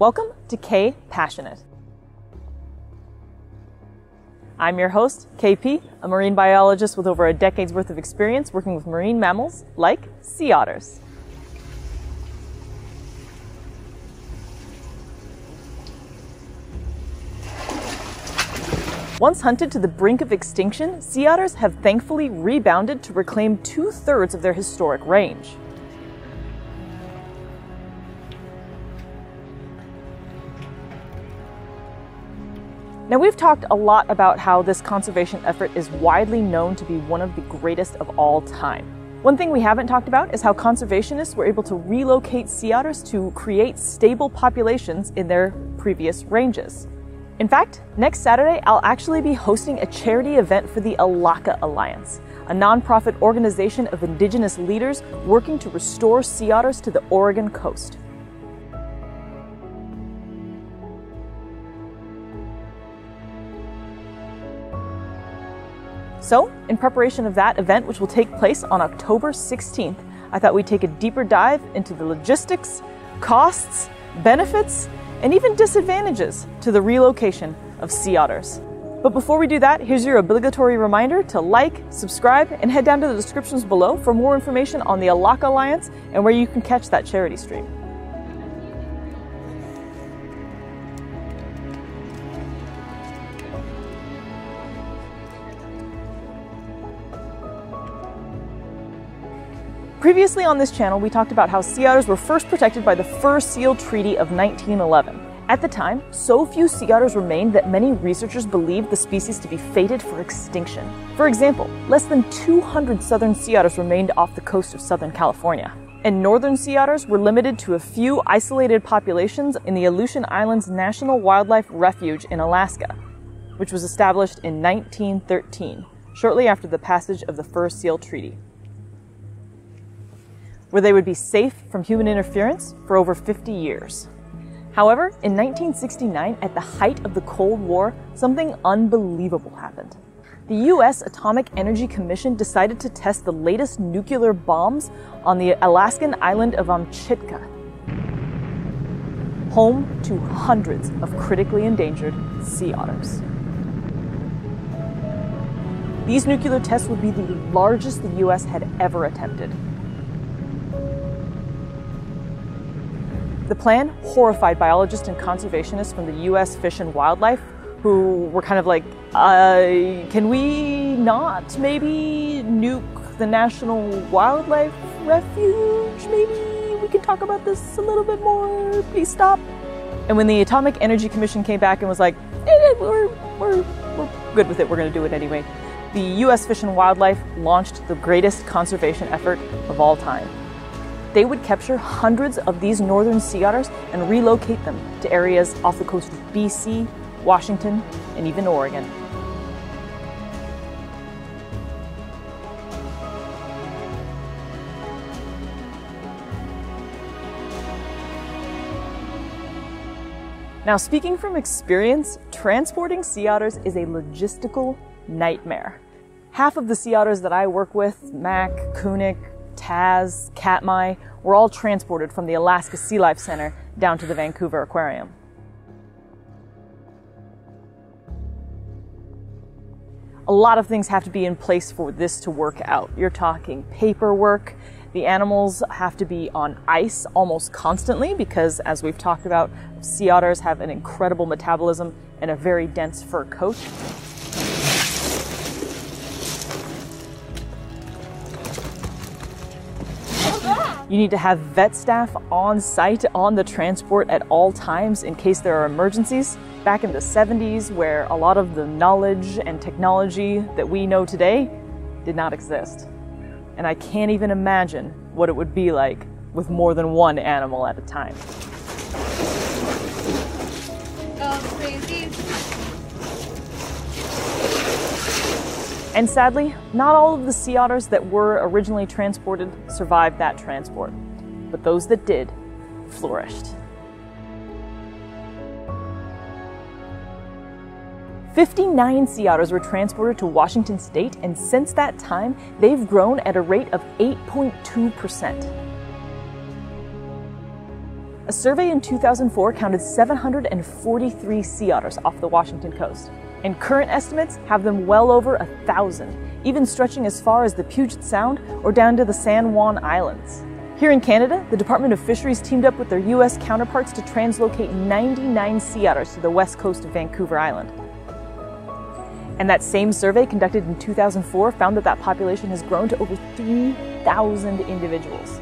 Welcome to K Passionate. I'm your host, KP, a marine biologist with over a decade's worth of experience working with marine mammals like sea otters. Once hunted to the brink of extinction, sea otters have thankfully rebounded to reclaim 2/3 of their historic range. Now, we've talked a lot about how this conservation effort is widely known to be one of the greatest of all time. One thing we haven't talked about is how conservationists were able to relocate sea otters to create stable populations in their previous ranges. In fact, next Saturday, I'll actually be hosting a charity event for the Elakha Alliance, a nonprofit organization of Indigenous leaders working to restore sea otters to the Oregon coast. So, in preparation of that event, which will take place on October 16th, I thought we'd take a deeper dive into the logistics, costs, benefits, and even disadvantages to the relocation of sea otters. But before we do that, here's your obligatory reminder to like, subscribe, and head down to the descriptions below for more information on the Elakha Alliance and where you can catch that charity stream. Previously on this channel, we talked about how sea otters were first protected by the Fur Seal Treaty of 1911. At the time, so few sea otters remained that many researchers believed the species to be fated for extinction. For example, less than 200 southern sea otters remained off the coast of Southern California, and northern sea otters were limited to a few isolated populations in the Aleutian Islands National Wildlife Refuge in Alaska, which was established in 1913, shortly after the passage of the Fur Seal Treaty, where they would be safe from human interference for over 50 years. However, in 1969, at the height of the Cold War, something unbelievable happened. The U.S. Atomic Energy Commission decided to test the latest nuclear bombs on the Alaskan island of Amchitka, home to hundreds of critically endangered sea otters. These nuclear tests would be the largest the U.S. had ever attempted. The plan horrified biologists and conservationists from the U.S. Fish and Wildlife, who were kind of like, can we not maybe nuke the National Wildlife Refuge? Maybe we can talk about this a little bit more, please stop. And when the Atomic Energy Commission came back and was like, we're good with it, we're gonna do it anyway, the U.S. Fish and Wildlife launched the greatest conservation effort of all time. They would capture hundreds of these northern sea otters and relocate them to areas off the coast of BC, Washington, and even Oregon. Now, speaking from experience, transporting sea otters is a logistical nightmare. Half of the sea otters that I work with, Mac, Kunik, Taz, Katmai, were all transported from the Alaska Sea Life Center down to the Vancouver Aquarium. A lot of things have to be in place for this to work out. You're talking paperwork. The animals have to be on ice almost constantly because, as we've talked about, sea otters have an incredible metabolism and a very dense fur coat. You need to have vet staff on site on the transport at all times in case there are emergencies. Back in the 70s, where a lot of the knowledge and technology that we know today did not exist. And I can't even imagine what it would be like with more than one animal at a time. And sadly, not all of the sea otters that were originally transported survived that transport, but those that did flourished. 59 sea otters were transported to Washington state, and since that time, they've grown at a rate of 8.2%. A survey in 2004 counted 743 sea otters off the Washington coast, and current estimates have them well over 1,000, even stretching as far as the Puget Sound or down to the San Juan Islands. Here in Canada, the Department of Fisheries teamed up with their U.S. counterparts to translocate 99 sea otters to the west coast of Vancouver Island. And that same survey conducted in 2004 found that that population has grown to over 3,000 individuals.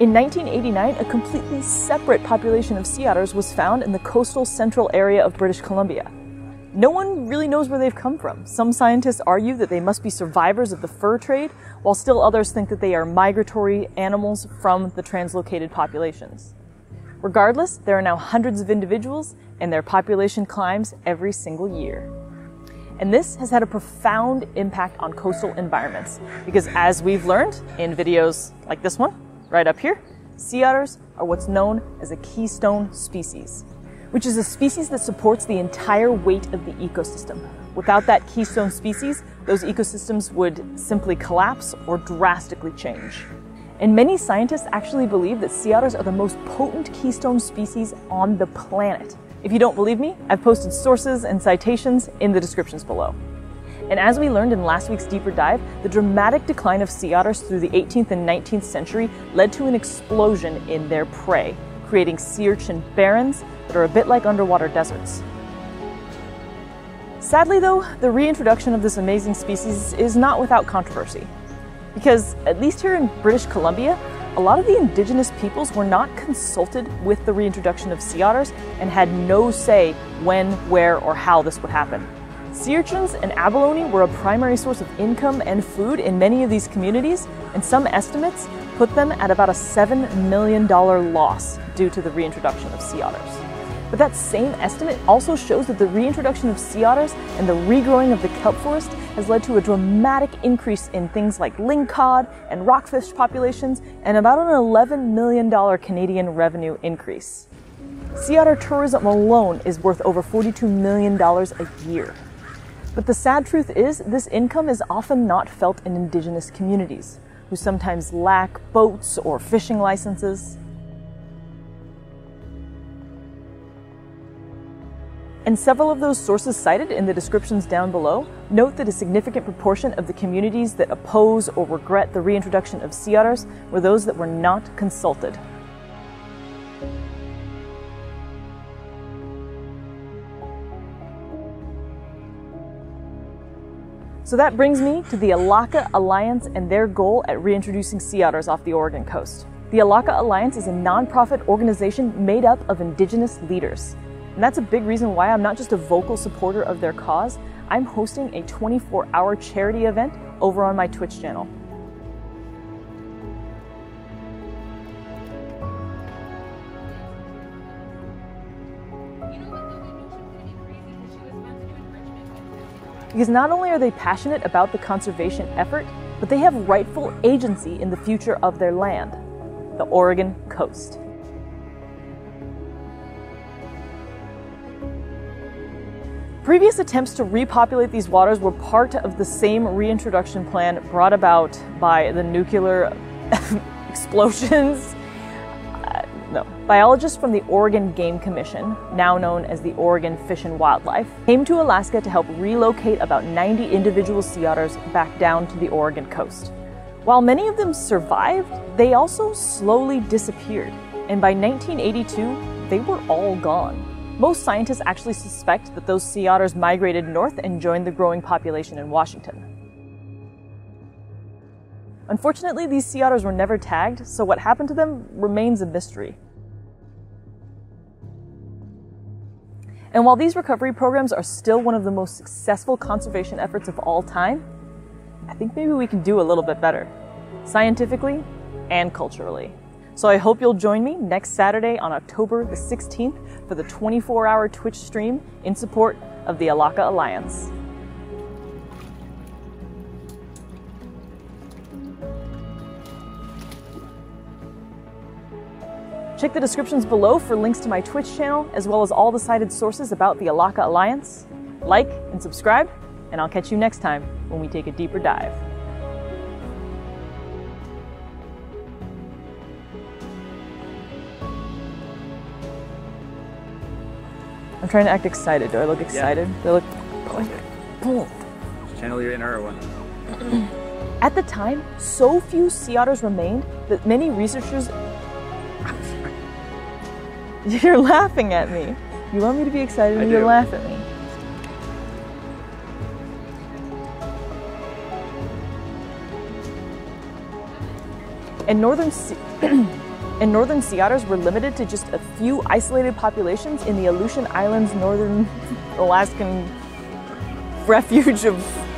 In 1989, a completely separate population of sea otters was found in the coastal central area of British Columbia. No one really knows where they've come from. Some scientists argue that they must be survivors of the fur trade, while still others think that they are migratory animals from the translocated populations. Regardless, there are now hundreds of individuals, and their population climbs every single year. And this has had a profound impact on coastal environments, because as we've learned in videos like this one, right up here, sea otters are what's known as a keystone species, which is a species that supports the entire weight of the ecosystem. Without that keystone species, those ecosystems would simply collapse or drastically change. And many scientists actually believe that sea otters are the most potent keystone species on the planet. If you don't believe me, I've posted sources and citations in the descriptions below. And as we learned in last week's Deeper Dive, the dramatic decline of sea otters through the 18th and 19th century led to an explosion in their prey, creating sea urchin barrens that are a bit like underwater deserts. Sadly though, the reintroduction of this amazing species is not without controversy, because at least here in British Columbia, a lot of the indigenous peoples were not consulted with the reintroduction of sea otters and had no say when, where, or how this would happen. Sea urchins and abalone were a primary source of income and food in many of these communities, and some estimates put them at about a $7 million loss due to the reintroduction of sea otters. But that same estimate also shows that the reintroduction of sea otters and the regrowing of the kelp forest has led to a dramatic increase in things like lingcod and rockfish populations, and about an $11 million Canadian revenue increase. Sea otter tourism alone is worth over $42 million a year. But the sad truth is, this income is often not felt in indigenous communities, who sometimes lack boats or fishing licenses. And several of those sources cited in the descriptions down below note that a significant proportion of the communities that oppose or regret the reintroduction of sea otters were those that were not consulted. So that brings me to the Elakha Alliance and their goal at reintroducing sea otters off the Oregon coast. The Elakha Alliance is a nonprofit organization made up of indigenous leaders. And that's a big reason why I'm not just a vocal supporter of their cause, I'm hosting a 24-hour charity event over on my Twitch channel. Because not only are they passionate about the conservation effort, but they have rightful agency in the future of their land, the Oregon coast. Previous attempts to repopulate these waters were part of the same reintroduction plan brought about by the nuclear explosions. No. Biologists from the Oregon Game Commission, now known as the Oregon Fish and Wildlife, came to Alaska to help relocate about 90 individual sea otters back down to the Oregon coast. While many of them survived, they also slowly disappeared, and by 1982, they were all gone. Most scientists actually suspect that those sea otters migrated north and joined the growing population in Washington. Unfortunately, these sea otters were never tagged, so what happened to them remains a mystery. And while these recovery programs are still one of the most successful conservation efforts of all time, I think maybe we can do a little bit better, scientifically and culturally. So I hope you'll join me next Saturday on October the 16th for the 24-hour Twitch stream in support of the Elakha Alliance. Check the descriptions below for links to my Twitch channel, as well as all the cited sources about the Elakha Alliance. Like and subscribe, and I'll catch you next time when we take a deeper dive. trying to act excited. Do I look excited? Yeah. Do I look pulled? Channel your inner one. At the time, so few sea otters remained that many researchers... You're laughing at me. You want me to be excited and you laugh at me. And northern sea otters were limited to just a few isolated populations in the Aleutian Islands, northern Alaskan refuge of